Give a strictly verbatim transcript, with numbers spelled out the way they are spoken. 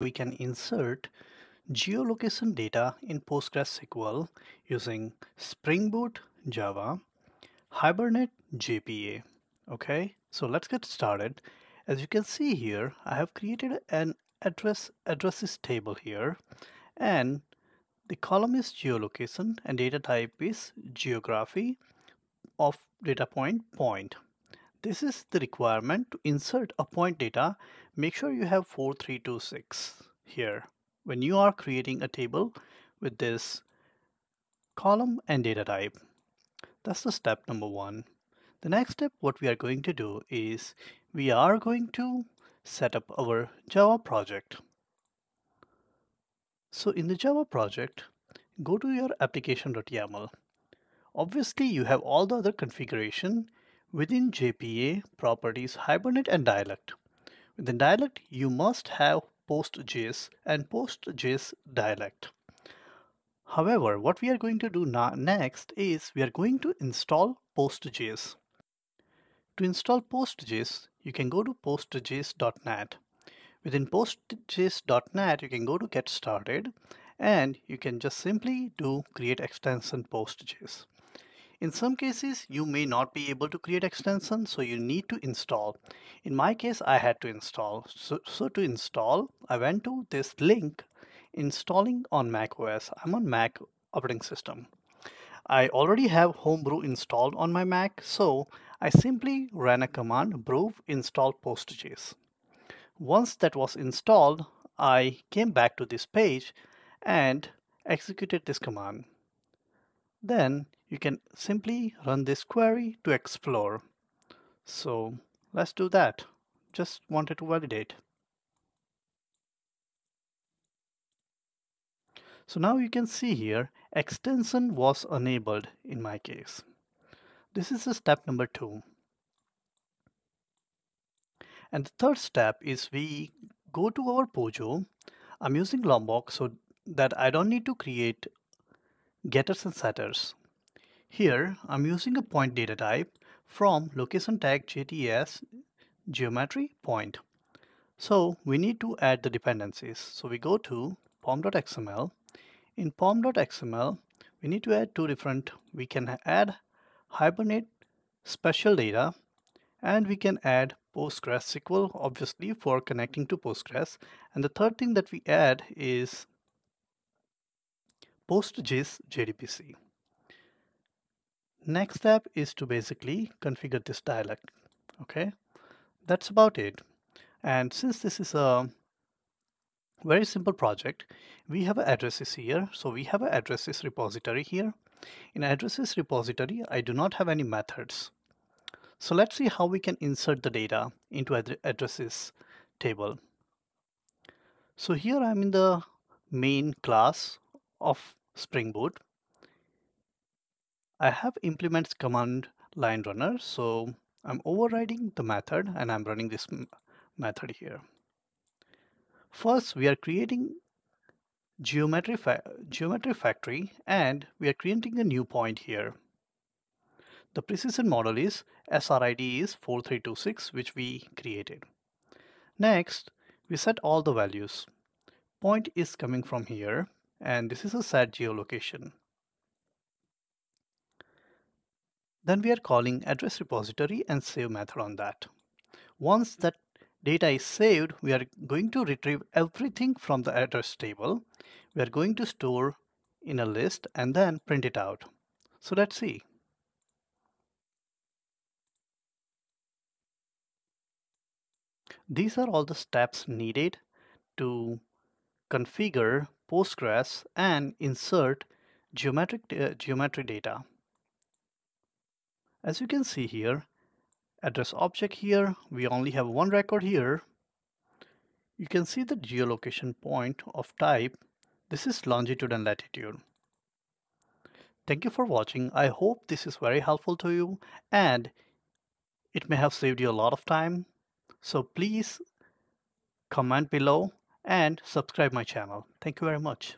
we can insert geolocation data in PostgreSQL using Spring Boot Java, Hibernate J P A. Okay, so let's get started. As you can see here, I have created an address addresses table here, and the column is geolocation and data type is geography of data point point. This is the requirement to insert a point data. Make sure you have four three two six here when you are creating a table with this column and data type. That's the step number one. The next step, what we are going to do is we are going to set up our Java project. So in the Java project, go to your application dot yaml. Obviously, you have all the other configuration within J P A, properties, Hibernate, and Dialect. Within Dialect, you must have PostGIS and PostgisDialect. However, what we are going to do next is we are going to install PostGIS. To install PostGIS, you can go to postgis dot net. Within postgis dot net, you can go to Get Started, and you can just simply do Create Extension PostGIS. In some cases, you may not be able to create extensions, so you need to install. In my case, I had to install. So, so to install, I went to this link, Installing on macOS. I'm on Mac operating system. I already have Homebrew installed on my Mac, so I simply ran a command, brew install PostGIS. Once that was installed, I came back to this page and executed this command. Then you can simply run this query to explore. So let's do that. Just wanted to validate. So now you can see here, extension was enabled in my case. This is the step number two. And the third step is we go to our Pojo. I'm using Lombok so that I don't need to create getters and setters. Here, I'm using a point data type from location tag J T S geometry point. So we need to add the dependencies. So we go to pom dot x m l. In pom dot x m l, we need to add two different, we can add hibernate-spatial data, and we can add PostgreSQL, obviously, for connecting to Postgres. And the third thing that we add is postgis J D B C. Next step is to basically configure this dialect. Okay, that's about it. And since this is a very simple project, we have addresses here. So we have an addresses repository here. In addresses repository, I do not have any methods. So let's see how we can insert the data into addresses table. So here I'm in the main class of Spring Boot. I have implements command line runner, so I'm overriding the method and I'm running this method here. First, we are creating geometry, fa geometry factory, and we are creating a new point here. The precision model is S R I D is four three two six, which we created. Next, we set all the values. Point is coming from here, and this is a set geolocation. Then we are calling address repository and save method on that. Once that data is saved, we are going to retrieve everything from the address table. We are going to store in a list and then print it out. So let's see. These are all the steps needed to configure Postgres and insert geometric uh, geometry data. As you can see here, address object here, we only have one record here. You can see the geolocation point of type. This is longitude and latitude. Thank you for watching. I hope this is very helpful to you and it may have saved you a lot of time. So please comment below and subscribe my channel. Thank you very much.